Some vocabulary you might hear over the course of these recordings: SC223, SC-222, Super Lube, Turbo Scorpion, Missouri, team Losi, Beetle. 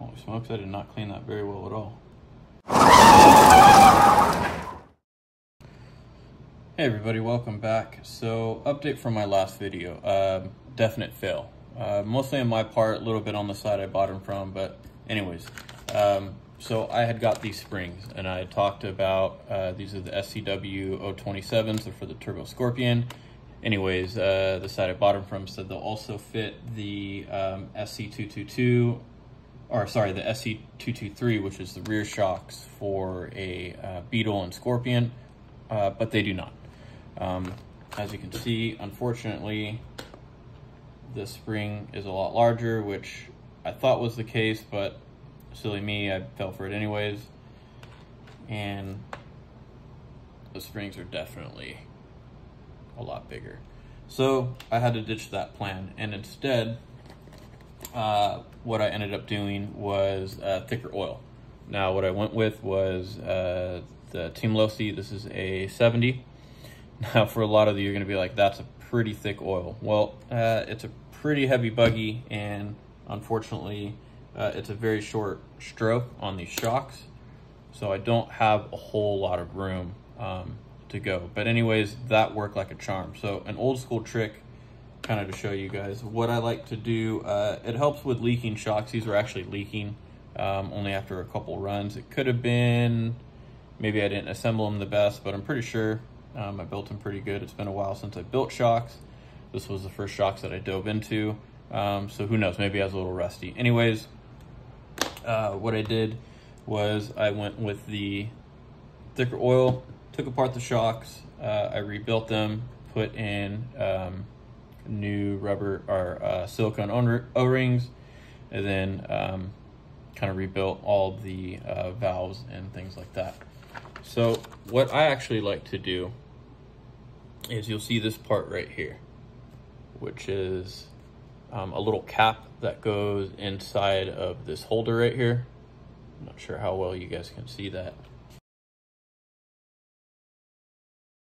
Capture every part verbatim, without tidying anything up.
Holy smokes, I did not clean that very well at all. Hey everybody, welcome back. So, update from my last video. Uh, definite fail. Uh, mostly on my part, a little bit on the side I bought them from, but anyways. Um, so I had got these springs and I had talked about, uh, these are the S C W zero two sevens, they're for the Turbo Scorpion. Anyways, uh, the side I bought them from said they'll also fit the um, S C two twenty-two, or sorry, the S C two twenty-three, which is the rear shocks for a uh, Beetle and Scorpion, uh, but they do not. Um, as you can see, unfortunately, the spring is a lot larger, which I thought was the case, but silly me, I fell for it anyways. And the springs are definitely a lot bigger. So I had to ditch that plan, and instead, uh, what I ended up doing was uh, thicker oil. Now what I went with was uh, the Team Losi, this is a seventy. Now for a lot of you, you're gonna be like, that's a pretty thick oil. Well, uh, it's a pretty heavy buggy, and unfortunately, uh, it's a very short stroke on these shocks, so I don't have a whole lot of room um, to go. But anyways, that worked like a charm. So an old school trick, kind of to show you guys what I like to do. Uh, it helps with leaking shocks. These were actually leaking um, only after a couple runs. It could have been, maybe I didn't assemble them the best, but I'm pretty sure um, I built them pretty good. It's been a while since I built shocks. This was the first shocks that I dove into. Um, so who knows, maybe I was a little rusty. Anyways, uh, what I did was I went with the thicker oil, took apart the shocks, uh, I rebuilt them, put in um, new rubber or uh, silicone O-rings, and then um, kind of rebuilt all the uh, valves and things like that. So what I actually like to do is, you'll see this part right here, which is um, a little cap that goes inside of this holder right here. I'm not sure how well you guys can see that.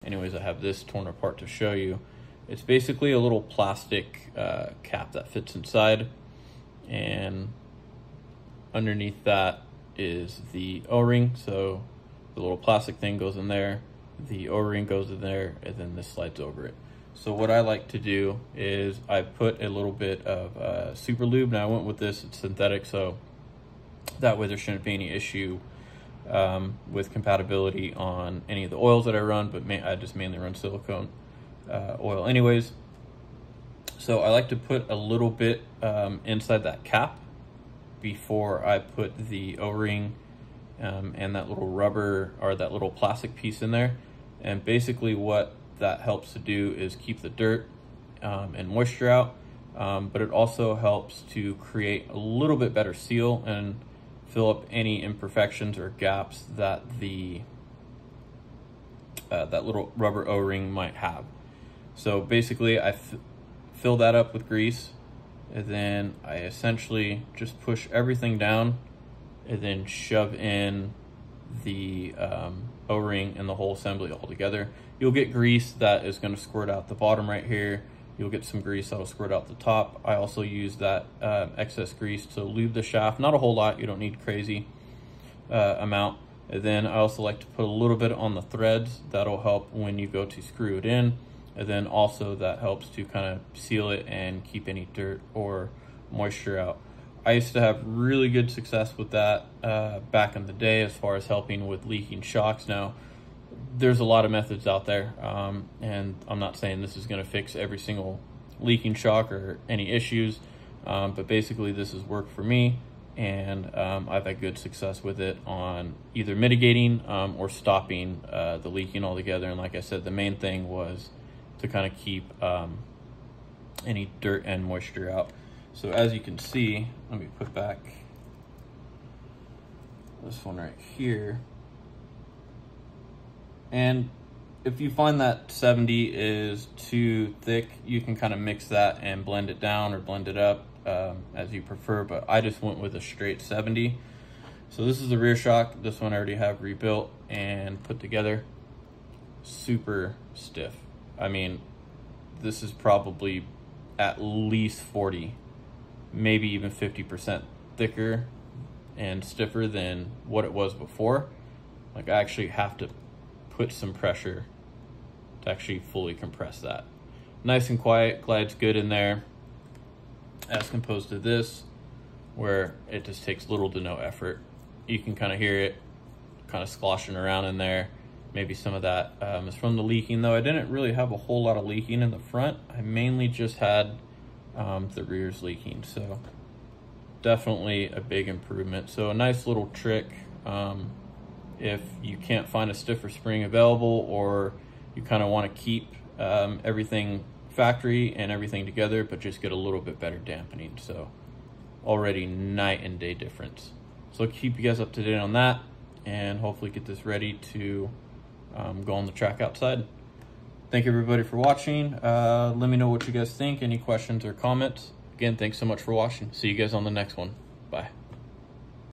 Anyways, I have this torn apart to show you. It's basically a little plastic uh, cap that fits inside, and underneath that is the O-ring. So the little plastic thing goes in there, the O-ring goes in there, and then this slides over it. So what I like to do is I put a little bit of uh, Super Lube. Now I went with this, it's synthetic, so that way there shouldn't be any issue Um, with compatibility on any of the oils that I run, but ma I just mainly run silicone uh, oil anyways. So I like to put a little bit um, inside that cap before I put the O-ring um, and that little rubber or that little plastic piece in there. And basically what that helps to do is keep the dirt um, and moisture out, um, but it also helps to create a little bit better seal and fill up any imperfections or gaps that the uh, that little rubber O-ring might have. So basically I fill that up with grease, and then I essentially just push everything down and then shove in the um, O-ring and the whole assembly all together. You'll get grease that is going to squirt out the bottom right here. You'll get some grease that'll squirt out the top. I also use that uh, excess grease to lube the shaft. Not a whole lot, you don't need crazy uh, amount. And then I also like to put a little bit on the threads. That'll help when you go to screw it in. And then also that helps to kind of seal it and keep any dirt or moisture out. I used to have really good success with that uh, back in the day as far as helping with leaking shocks. Now, there's a lot of methods out there, um, and I'm not saying this is going to fix every single leaking shock or any issues, um, but basically this has worked for me, and um, I've had good success with it on either mitigating um, or stopping uh, the leaking altogether. And like I said, the main thing was to kind of keep um, any dirt and moisture out. So as you can see, let me put back this one right here. And if you find that seventy is too thick, you can kind of mix that and blend it down or blend it up um, as you prefer, but I just went with a straight seventy. So this is the rear shock. This one I already have rebuilt and put together. Super stiff. I mean, this is probably at least forty, maybe even fifty percent thicker and stiffer than what it was before, like I actually have to put some pressure to actually fully compress that. Nice and quiet, glides good in there, as composed to this, where it just takes little to no effort. You can kind of hear it kind of sloshing around in there. Maybe some of that um, is from the leaking, though I didn't really have a whole lot of leaking in the front. I mainly just had um, the rears leaking, so definitely a big improvement. So a nice little trick, um, if you can't find a stiffer spring available, or you kind of want to keep um, everything factory and everything together, but just get a little bit better dampening. So already night and day difference. So I'll keep you guys up to date on that and hopefully get this ready to um, go on the track outside. Thank you everybody for watching. Uh, let me know what you guys think, any questions or comments. Again, thanks so much for watching. See you guys on the next one.